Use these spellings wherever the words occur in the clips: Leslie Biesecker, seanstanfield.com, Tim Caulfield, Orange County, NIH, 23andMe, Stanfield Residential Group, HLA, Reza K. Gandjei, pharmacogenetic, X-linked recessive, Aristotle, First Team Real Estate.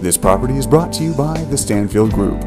This property is brought to you by the Stanfield Group.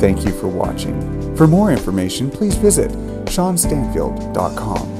Thank you for watching. For more information, please visit seanstanfield.com.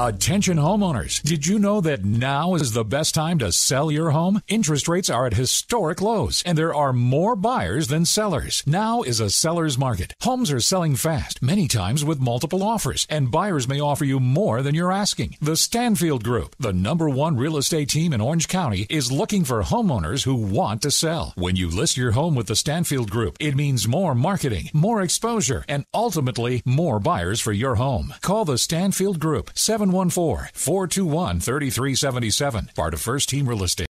Attention homeowners, did you know that now is the best time to sell your home? Interest rates are at historic lows, and there are more buyers than sellers. Now is a seller's market. Homes are selling fast, many times with multiple offers, and buyers may offer you more than you're asking. The Stanfield Group, the #1 real estate team in Orange County, is looking for homeowners who want to sell. When you list your home with the Stanfield Group, it means more marketing, more exposure, and ultimately more buyers for your home. Call the Stanfield Group, 714-421-3377. Part of First Team Real Estate.